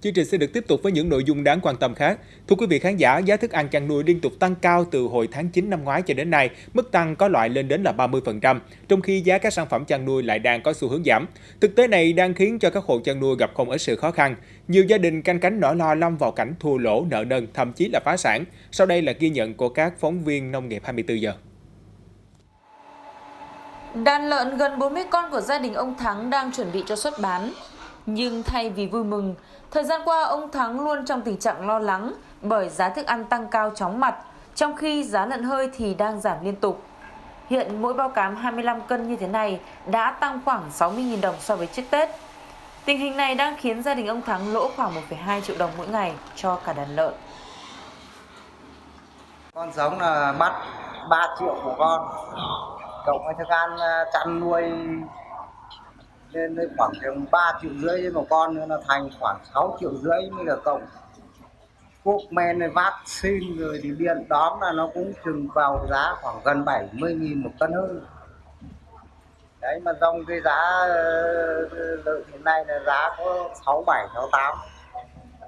Chương trình sẽ được tiếp tục với những nội dung đáng quan tâm khác. Thưa quý vị khán giả, giá thức ăn chăn nuôi liên tục tăng cao từ hồi tháng 9 năm ngoái cho đến nay, mức tăng có loại lên đến là 30%, trong khi giá các sản phẩm chăn nuôi lại đang có xu hướng giảm. Thực tế này đang khiến cho các hộ chăn nuôi gặp không ít sự khó khăn. Nhiều gia đình canh cánh nỗi lo lâm vào cảnh thua lỗ, nợ nần, thậm chí là phá sản. Sau đây là ghi nhận của các phóng viên Nông nghiệp 24 giờ. Đàn lợn gần 40 con của gia đình ông Thắng đang chuẩn bị cho xuất bán. Nhưng thay vì vui mừng, thời gian qua ông Thắng luôn trong tình trạng lo lắng bởi giá thức ăn tăng cao chóng mặt, trong khi giá lợn hơi thì đang giảm liên tục. Hiện mỗi bao cám 25 cân như thế này đã tăng khoảng 60.000 đồng so với trước Tết. Tình hình này đang khiến gia đình ông Thắng lỗ khoảng 1,2 triệu đồng mỗi ngày cho cả đàn lợn. Con giống là bắt 3 triệu của con, cộng với thức ăn chăn nuôi nên khoảng 3,5 triệu một con nữa là thành khoảng 6,5 triệu mới được, cộng thuốc men này, vaccine rồi thì điện đóm là nó cũng chừng vào giá khoảng gần 70.000 một cân hơn. Đấy, mà trong cái giá lợn hiện nay là giá có 67, 68,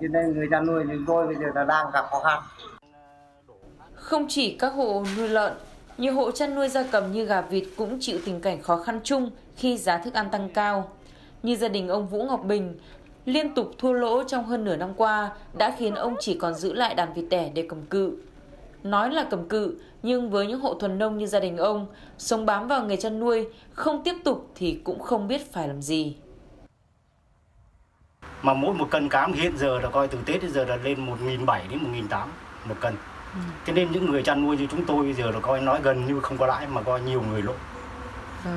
cho nên người chăn nuôi chúng tôi bây giờ là đang gặp khó khăn. Không chỉ các hộ nuôi lợn, nhiều hộ chăn nuôi gia cầm như gà vịt cũng chịu tình cảnh khó khăn chung khi giá thức ăn tăng cao. Như gia đình ông Vũ Ngọc Bình, liên tục thua lỗ trong hơn nửa năm qua đã khiến ông chỉ còn giữ lại đàn vịt đẻ để cầm cự. Nói là cầm cự, nhưng với những hộ thuần nông như gia đình ông, sống bám vào nghề chăn nuôi, không tiếp tục thì cũng không biết phải làm gì. Mà mỗi một cân cám hiện giờ là coi từ Tết đến giờ là lên 1.700 đến 1.800 một cân. Thế nên những người chăn nuôi như chúng tôi bây giờ là coi nói gần như không có lãi mà coi nhiều người lỗ.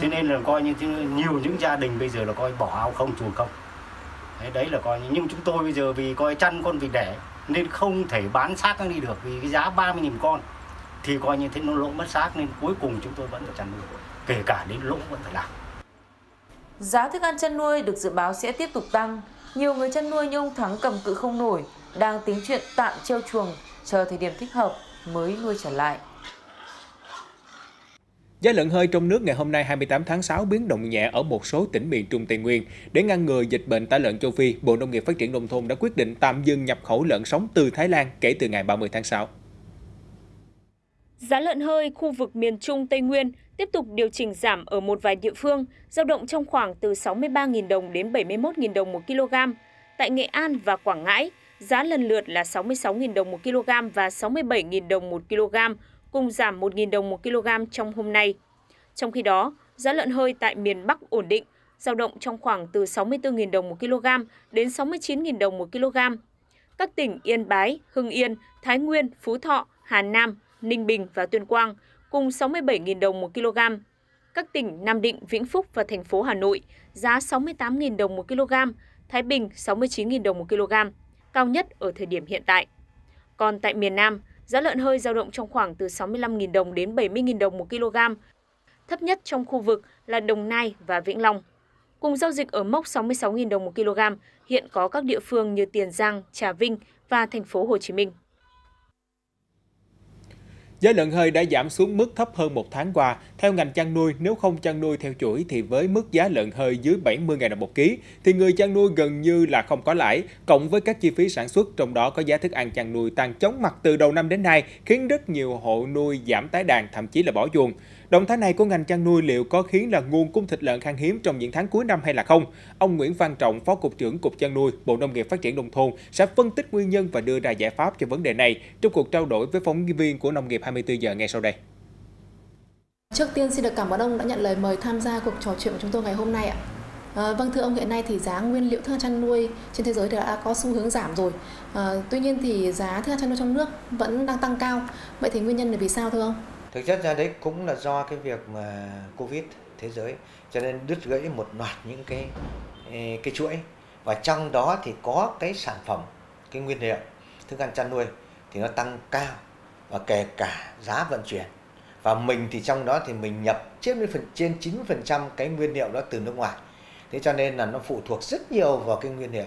Thế nên là coi như nhiều những gia đình bây giờ là coi bỏ ao không chuồng không. Đấy là coi, nhưng chúng tôi bây giờ vì coi chăn con vịt đẻ nên không thể bán xác nó đi được, vì cái giá 30.000 con thì coi như thế nó lỗ mất xác nên cuối cùng chúng tôi vẫn phải chăn nuôi, kể cả đến lỗ vẫn phải làm. Giá thức ăn chăn nuôi được dự báo sẽ tiếp tục tăng. Nhiều người chăn nuôi như ông Thắng cầm cự không nổi, đang tính chuyện tạm treo chuồng, chờ thời điểm thích hợp mới nuôi trở lại. Giá lợn hơi trong nước ngày hôm nay 28 tháng 6 biến động nhẹ ở một số tỉnh miền Trung Tây Nguyên. Để ngăn ngừa dịch bệnh tả lợn châu Phi, Bộ Nông nghiệp Phát triển Nông thôn đã quyết định tạm dừng nhập khẩu lợn sống từ Thái Lan kể từ ngày 30 tháng 6. Giá lợn hơi khu vực miền Trung Tây Nguyên tiếp tục điều chỉnh giảm ở một vài địa phương, dao động trong khoảng từ 63.000 đồng đến 71.000 đồng 1 kg. Tại Nghệ An và Quảng Ngãi, giá lần lượt là 66.000 đồng 1 kg và 67.000 đồng 1 kg, cùng giảm 1.000 đồng 1 kg trong hôm nay. Trong khi đó, giá lợn hơi tại miền Bắc ổn định, dao động trong khoảng từ 64.000 đồng 1 kg đến 69.000 đồng 1 kg. Các tỉnh Yên Bái, Hưng Yên, Thái Nguyên, Phú Thọ, Hà Nam, Ninh Bình và Tuyên Quang cùng 67.000 đồng 1 kg. Các tỉnh Nam Định, Vĩnh Phúc và thành phố Hà Nội giá 68.000 đồng 1 kg, Thái Bình 69.000 đồng 1 kg, cao nhất ở thời điểm hiện tại. Còn tại miền Nam, giá lợn hơi dao động trong khoảng từ 65.000 đồng đến 70.000 đồng 1 kg. Thấp nhất trong khu vực là Đồng Nai và Vĩnh Long. Cùng giao dịch ở mốc 66.000 đồng 1 kg, hiện có các địa phương như Tiền Giang, Trà Vinh và thành phố Hồ Chí Minh. Giá lợn hơi đã giảm xuống mức thấp hơn một tháng qua. Theo ngành chăn nuôi, nếu không chăn nuôi theo chuỗi thì với mức giá lợn hơi dưới 70.000 đồng một ký, thì người chăn nuôi gần như là không có lãi, cộng với các chi phí sản xuất, trong đó có giá thức ăn chăn nuôi tăng chóng mặt từ đầu năm đến nay, khiến rất nhiều hộ nuôi giảm tái đàn, thậm chí là bỏ chuồng. Động thái này của ngành chăn nuôi liệu có khiến là nguồn cung thịt lợn khan hiếm trong những tháng cuối năm hay là không? Ông Nguyễn Văn Trọng, Phó Cục trưởng Cục Chăn nuôi, Bộ Nông nghiệp Phát triển Nông thôn sẽ phân tích nguyên nhân và đưa ra giải pháp cho vấn đề này trong cuộc trao đổi với phóng viên của Nông nghiệp 24 giờ ngay sau đây. Trước tiên xin được cảm ơn ông đã nhận lời mời tham gia cuộc trò chuyện của chúng tôi ngày hôm nay ạ. Vâng, thưa ông, hiện nay thì giá nguyên liệu thức ăn chăn nuôi trên thế giới đã có xu hướng giảm rồi. Tuy nhiên thì giá thức ăn chăn nuôi trong nước vẫn đang tăng cao. Vậy thì nguyên nhân là vì sao thưa ông? Thực chất ra đấy cũng là do cái việc mà Covid thế giới cho nên đứt gãy một loạt những cái chuỗi, và trong đó thì có cái sản phẩm, cái nguyên liệu thức ăn chăn nuôi thì nó tăng cao, và kể cả giá vận chuyển. Và mình thì trong đó thì mình nhập trên 90% cái nguyên liệu đó từ nước ngoài. Thế cho nên là nó phụ thuộc rất nhiều vào cái nguyên liệu.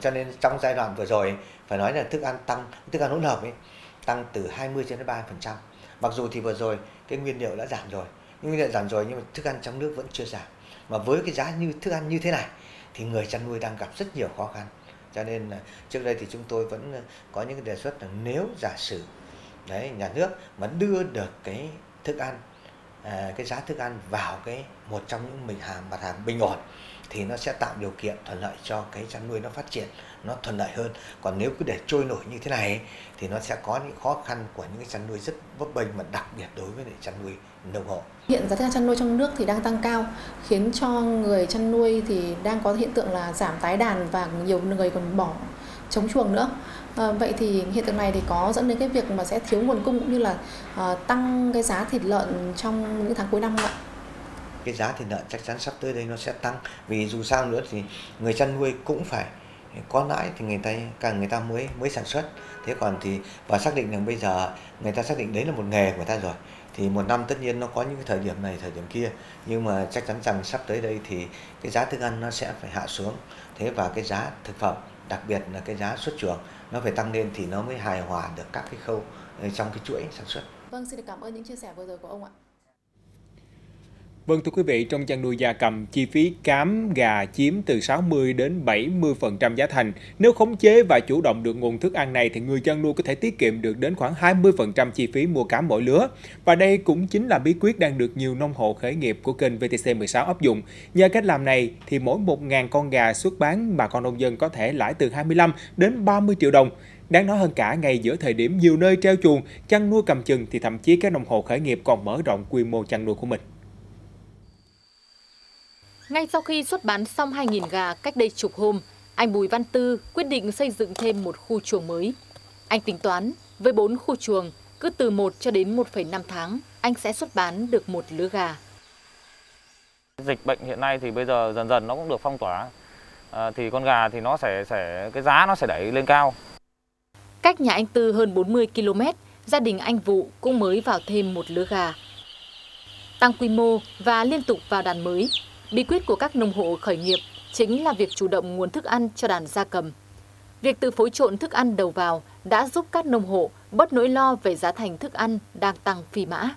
Cho nên trong giai đoạn vừa rồi phải nói là thức ăn hỗn hợp ấy tăng từ 20% đến 30%. Mặc dù thì vừa rồi cái nguyên liệu đã giảm rồi, nhưng mà thức ăn trong nước vẫn chưa giảm. Mà với cái giá như thức ăn như thế này thì người chăn nuôi đang gặp rất nhiều khó khăn. Cho nên là trước đây thì chúng tôi vẫn có những đề xuất là nếu giả sử đấy nhà nước mà đưa được cái thức ăn, cái giá thức ăn vào cái một trong những mặt hàng bình ổn thì nó sẽ tạo điều kiện thuận lợi cho cái chăn nuôi nó phát triển, nó thuận lợi hơn. Còn nếu cứ để trôi nổi như thế này thì nó sẽ có những khó khăn của những cái chăn nuôi rất bấp bênh, mà đặc biệt đối với chăn nuôi nông hộ. Hiện giá thức ăn chăn nuôi trong nước thì đang tăng cao, khiến cho người chăn nuôi thì đang có hiện tượng là giảm tái đàn và nhiều người còn bỏ chống chuồng nữa. Vậy thì hiện tượng này thì có dẫn đến cái việc mà sẽ thiếu nguồn cung cũng như là tăng cái giá thịt lợn trong những tháng cuối năm không ạ? Cái giá thịt lợn chắc chắn sắp tới đây nó sẽ tăng, vì dù sao nữa thì người chăn nuôi cũng phải có lãi thì người ta mới sản xuất. Thế còn thì và xác định rằng bây giờ người ta xác định đấy là một nghề của người ta rồi, thì một năm tất nhiên nó có những cái thời điểm này thời điểm kia, nhưng mà chắc chắn rằng sắp tới đây thì cái giá thức ăn nó sẽ phải hạ xuống. Thế và cái giá thực phẩm, đặc biệt là cái giá xuất chuồng nó phải tăng lên thì nó mới hài hòa được các cái khâu trong cái chuỗi sản xuất. Vâng, xin được cảm ơn những chia sẻ vừa rồi của ông ạ. Vâng, thưa quý vị, trong chăn nuôi gia cầm, chi phí cám, gà chiếm từ 60 đến 70% giá thành. Nếu khống chế và chủ động được nguồn thức ăn này thì người chăn nuôi có thể tiết kiệm được đến khoảng 20% chi phí mua cám mỗi lứa. Và đây cũng chính là bí quyết đang được nhiều nông hộ khởi nghiệp của kênh VTC16 áp dụng. Nhờ cách làm này thì mỗi 1.000 con gà xuất bán, bà con nông dân có thể lãi từ 25 đến 30 triệu đồng. Đáng nói hơn cả, ngay giữa thời điểm nhiều nơi treo chuồng, chăn nuôi cầm chừng thì thậm chí các nông hộ khởi nghiệp còn mở rộng quy mô chăn nuôi của mình. Ngay sau khi xuất bán xong 2.000 gà cách đây chục hôm, anh Bùi Văn Tư quyết định xây dựng thêm một khu chuồng mới. Anh tính toán, với 4 khu chuồng, cứ từ 1 cho đến 1,5 tháng, anh sẽ xuất bán được một lứa gà. Dịch bệnh hiện nay thì bây giờ dần dần nó cũng được phong tỏa, thì con gà thì nó sẽ cái giá nó sẽ đẩy lên cao. Cách nhà anh Tư hơn 40 km, gia đình anh Vụ cũng mới vào thêm một lứa gà. Tăng quy mô và liên tục vào đàn mới. Bí quyết của các nông hộ khởi nghiệp chính là việc chủ động nguồn thức ăn cho đàn gia cầm. Việc tự phối trộn thức ăn đầu vào đã giúp các nông hộ bớt nỗi lo về giá thành thức ăn đang tăng phi mã.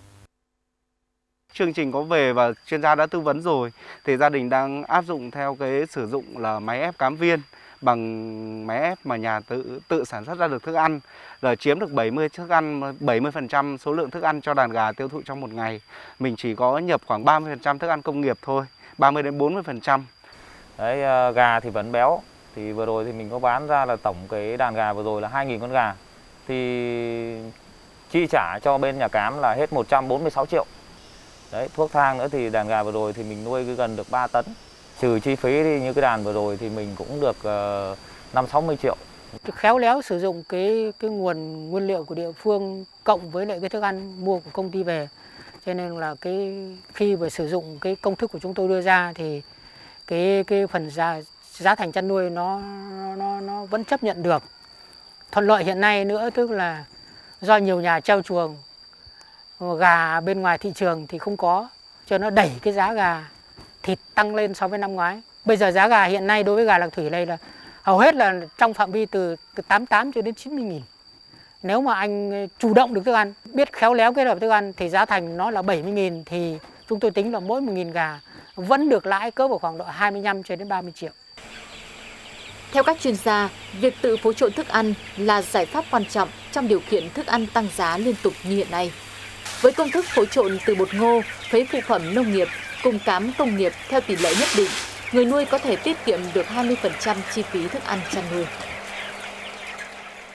Chương trình có về và chuyên gia đã tư vấn rồi, thì gia đình đang áp dụng theo cái sử dụng là máy ép cám viên, bằng máy ép mà nhà tự sản xuất ra được thức ăn, rồi chiếm được 70% số lượng thức ăn cho đàn gà tiêu thụ trong một ngày. Mình chỉ có nhập khoảng 30% thức ăn công nghiệp thôi, 30 đến 40%. Đấy, gà thì vẫn béo, thì vừa rồi thì mình có bán ra là tổng cái đàn gà vừa rồi là 2.000 con gà, thì chi trả cho bên nhà cám là hết 146 triệu. Đấy, thuốc thang nữa thì đàn gà vừa rồi thì mình nuôi gần được 3 tấn. Trừ chi phí đi, như cái đàn vừa rồi thì mình cũng được 5-60 triệu. Khéo léo sử dụng cái nguồn nguyên liệu của địa phương cộng với lại cái thức ăn mua của công ty về. Cho nên là khi mà sử dụng cái công thức của chúng tôi đưa ra thì cái phần giá thành chăn nuôi nó vẫn chấp nhận được. Thuận lợi hiện nay nữa tức là do nhiều nhà treo chuồng, gà bên ngoài thị trường thì không có, cho nó đẩy cái giá gà thịt tăng lên so với năm ngoái. Bây giờ giá gà hiện nay đối với gà lạc thủy đây là hầu hết là trong phạm vi từ 88 cho đến 90.000. Nếu mà anh chủ động được thức ăn, biết khéo léo kết hợp thức ăn thì giá thành nó là 70.000, thì chúng tôi tính là mỗi 1.000 gà vẫn được lãi cỡ vào khoảng độ 25 cho đến 30 triệu. Theo các chuyên gia, việc tự phối trộn thức ăn là giải pháp quan trọng trong điều kiện thức ăn tăng giá liên tục như hiện nay. Với công thức phối trộn từ bột ngô, phế phụ phẩm nông nghiệp cùng cám công nghiệp theo tỷ lệ nhất định, người nuôi có thể tiết kiệm được 20% chi phí thức ăn chăn nuôi.